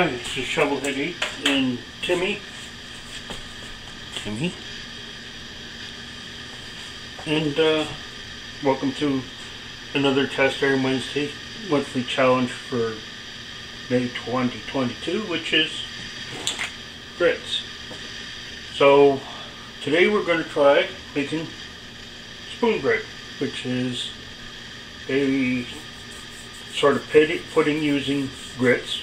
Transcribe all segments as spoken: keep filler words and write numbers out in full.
Hi, this is Shovelhead eight and Timmy. Timmy? And uh, welcome to another Cast Iron Wednesday monthly challenge for May twenty twenty-two, which is grits. So today we're going to try making spoon bread, which is a sort of pudding using grits.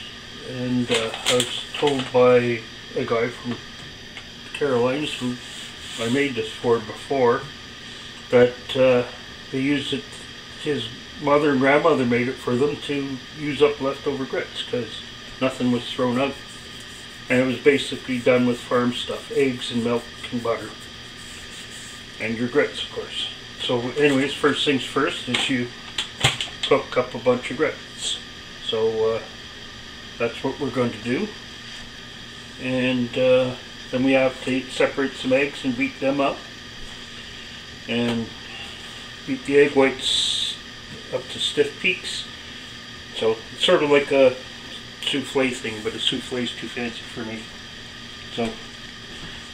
And uh, I was told by a guy from Carolinas, who I made this for before, that uh, they used it, his mother and grandmother made it for them to use up leftover grits because nothing was thrown out. And it was basically done with farm stuff, eggs and milk and butter. And your grits, of course. So anyways, first things first is you cook up a bunch of grits. So uh, that's what we're going to do. And uh, then we have to separate some eggs and beat them up. And beat the egg whites up to stiff peaks. So it's sort of like a souffle thing, but a souffle is too fancy for me. So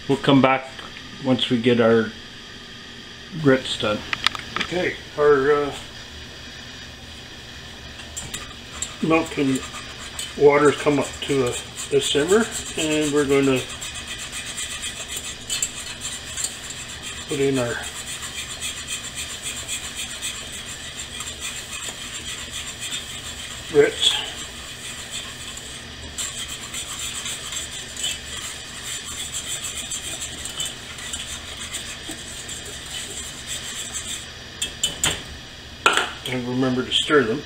we'll come back once we get our grits done. Okay, our uh, milk and water come up to a, a simmer, and we're going to put in our grits. And remember to stir them.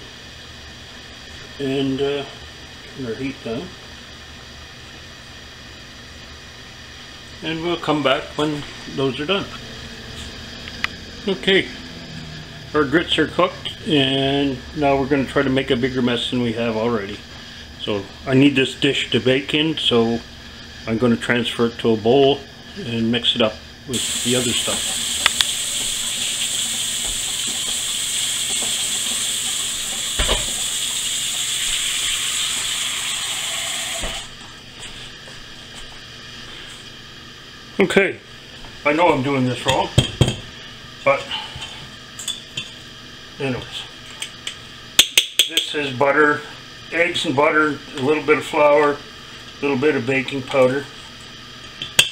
And uh, turn our heat down. And we'll come back when those are done. Okay, our grits are cooked, and now we're going to try to make a bigger mess than we have already. So I need this dish to bake in, so I'm going to transfer it to a bowl and mix it up with the other stuff. Okay, I know I'm doing this wrong, but anyways, this is butter, eggs and butter, a little bit of flour, a little bit of baking powder,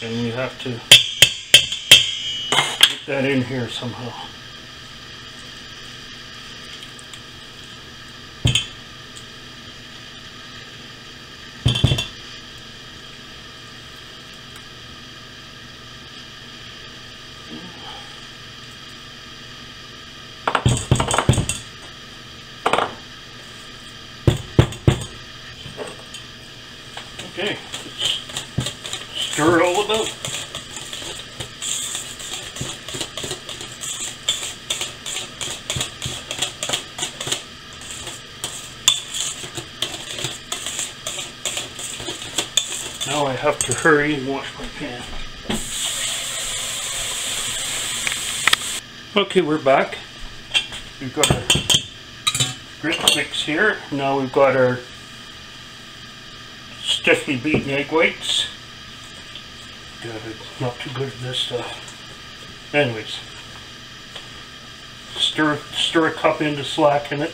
and we have to get that in here somehow. Okay, stir it all about. Now I have to hurry and wash my pan. Okay, we're back. We've got our grit mix here. Now we've got our stiffly beaten egg whites. God, it's not too good at this stuff. Anyways, stir stir a cup into slacken it.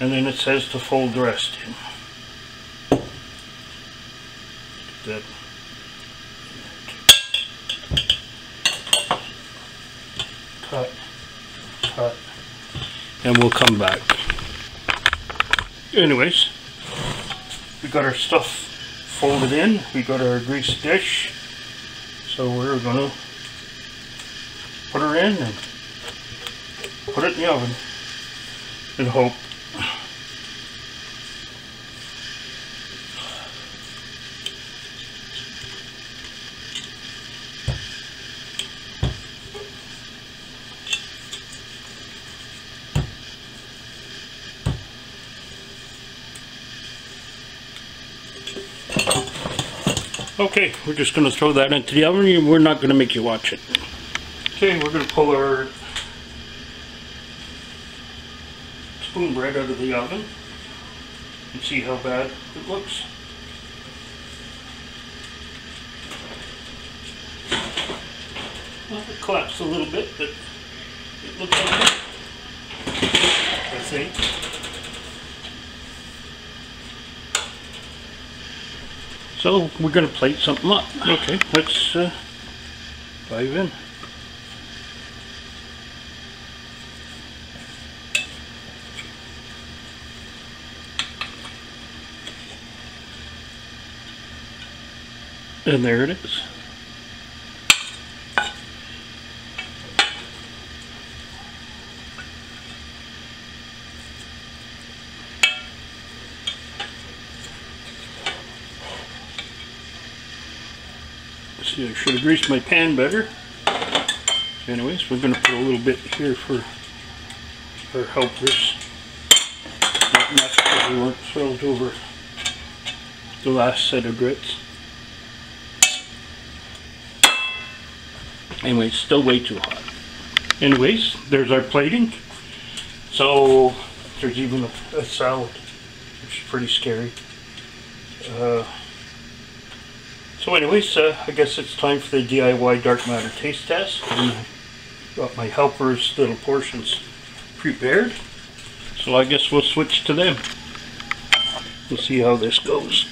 And then it says to fold the rest in. That. Cut, cut, and we'll come back. Anyways, we got our stuff folded in, we got our grease dish, so we're gonna put her in and put it in the oven and hope. Okay, we're just going to throw that into the oven and we're not going to make you watch it. Okay, we're going to pull our spoon bread out of the oven and see how bad it looks. Well, it collapsed a little bit, but it looks okay, I think. So we're going to plate something up. Okay, let's uh, dive in. And there it is. See, I should have greased my pan better. Anyways, we're going to put a little bit here for our helpers. Not much because we weren't thrilled over the last set of grits. Anyways, still way too hot. Anyways, there's our plating. So, there's even a, a salad, which is pretty scary. Uh, so anyways, uh, I guess it's time for the D I Y dark matter taste test. I've got my helper's little portions prepared. So I guess we'll switch to them. We'll see how this goes.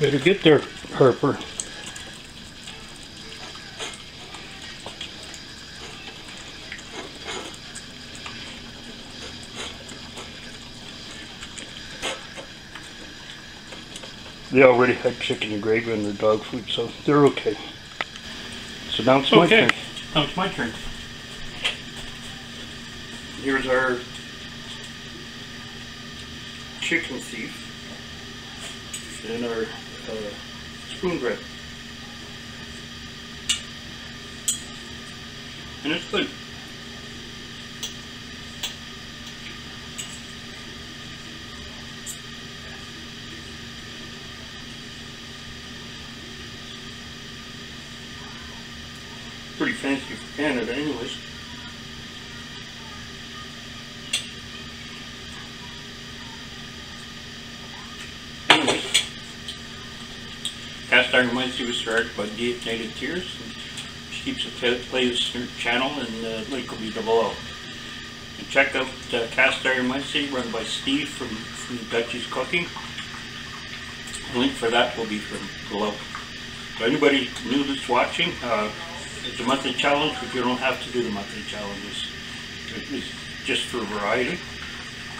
Better get there, Harper. They already had chicken and gravy in their dog food, so they're okay. So now it's okay. my turn. Now it's my turn. Here's our chicken thief and our Uh, spoon bread, and it's good. Pretty fancy for Canada, anyways. Cast Iron Wednesday was started by Native Tears. She keeps a playlist on her channel, and the uh, link will be below. And check out uh, Cast Iron Wednesday, run by Steve from, from Dutchies Cooking. The link for that will be from below. So anybody new that's watching, uh, it's a monthly challenge, but you don't have to do the monthly challenges. It's just for variety.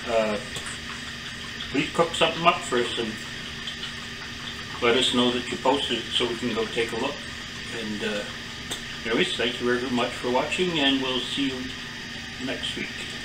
Uh, please cook something up for us and let us know that you posted so we can go take a look. And uh, anyways, thank you very much for watching, and we'll see you next week.